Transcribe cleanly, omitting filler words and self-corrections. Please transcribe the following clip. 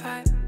vibe.